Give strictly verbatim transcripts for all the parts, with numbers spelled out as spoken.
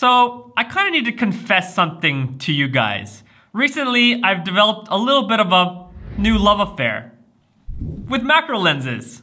So I kind of need to confess something to you guys. Recently, I've developed a little bit of a new love affair with macro lenses.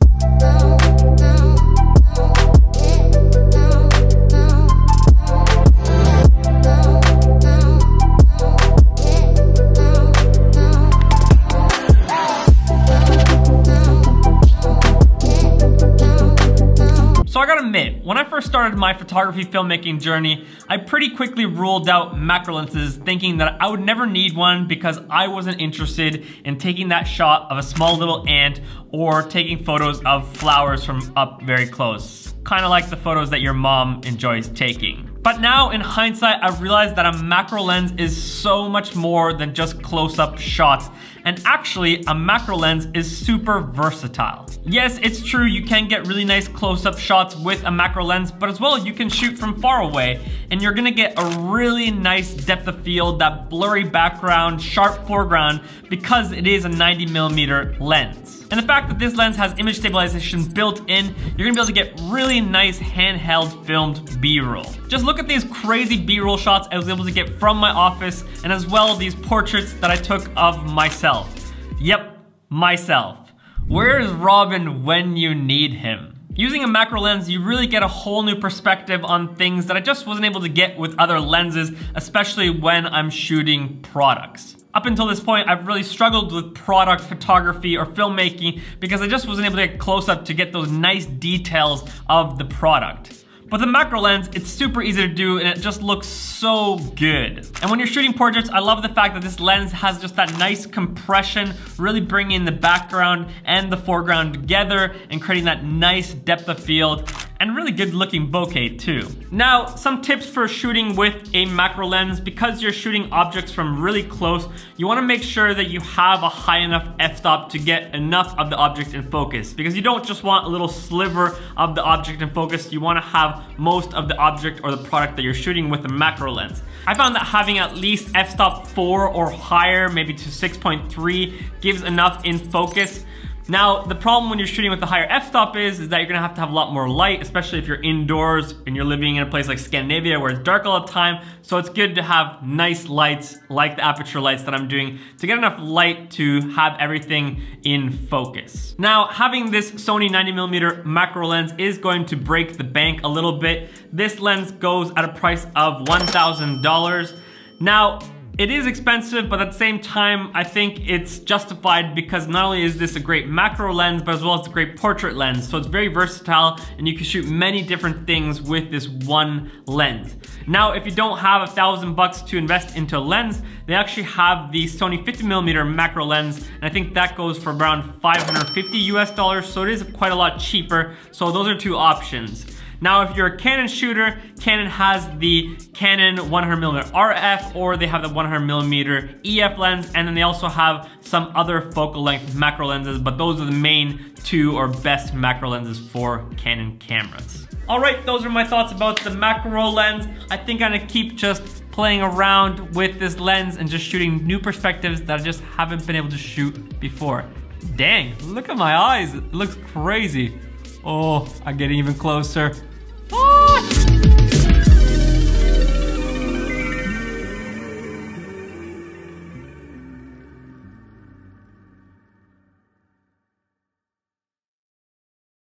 So I gotta admit, when I first started my photography filmmaking journey, I pretty quickly ruled out macro lenses, thinking that I would never need one because I wasn't interested in taking that shot of a small little ant or taking photos of flowers from up very close. Kind of like the photos that your mom enjoys taking. But now in hindsight, I've realized that a macro lens is so much more than just close-up shots. And actually, a macro lens is super versatile. Yes, it's true, you can get really nice close-up shots with a macro lens, but as well, you can shoot from far away, and you're gonna get a really nice depth of field, that blurry background, sharp foreground, because it is a ninety millimeter lens. And the fact that this lens has image stabilization built in, you're gonna be able to get really nice handheld filmed B-roll. Just look at these crazy B-roll shots I was able to get from my office, and as well, these portraits that I took of myself. Yep, myself. Where is Robin when you need him? Using a macro lens, you really get a whole new perspective on things that I just wasn't able to get with other lenses, especially when I'm shooting products. Up until this point, I've really struggled with product photography or filmmaking because I just wasn't able to get close up to get those nice details of the product. With a macro lens, it's super easy to do and it just looks so good. And when you're shooting portraits, I love the fact that this lens has just that nice compression, really bringing the background and the foreground together and creating that nice depth of field and really good looking bokeh too. Now, some tips for shooting with a macro lens. Because you're shooting objects from really close, you wanna make sure that you have a high enough f-stop to get enough of the object in focus, because you don't just want a little sliver of the object in focus, you wanna have most of the object or the product that you're shooting with a macro lens. I found that having at least f-stop four or higher, maybe to six point three, gives enough in focus. Now, the problem when you're shooting with the higher f-stop is, is that you're gonna have to have a lot more light, especially if you're indoors and you're living in a place like Scandinavia where it's dark all the time. So it's good to have nice lights, like the aperture lights that I'm doing, to get enough light to have everything in focus. Now, having this Sony ninety millimeter macro lens is going to break the bank a little bit. This lens goes at a price of one thousand dollars. Now, it is expensive, but at the same time, I think it's justified because not only is this a great macro lens, but as well as a great portrait lens. So it's very versatile and you can shoot many different things with this one lens. Now, if you don't have a thousand bucks to invest into a lens, they actually have the Sony fifty millimeter macro lens. And I think that goes for around five hundred fifty US dollars. So it is quite a lot cheaper. So those are two options. Now, if you're a Canon shooter, Canon has the Canon one hundred millimeter R F, or they have the one hundred millimeter E F lens, and then they also have some other focal length macro lenses, but those are the main two or best macro lenses for Canon cameras. All right, those are my thoughts about the macro lens. I think I'm gonna keep just playing around with this lens and just shooting new perspectives that I just haven't been able to shoot before. Dang, look at my eyes, it looks crazy. Oh, I'm getting even closer.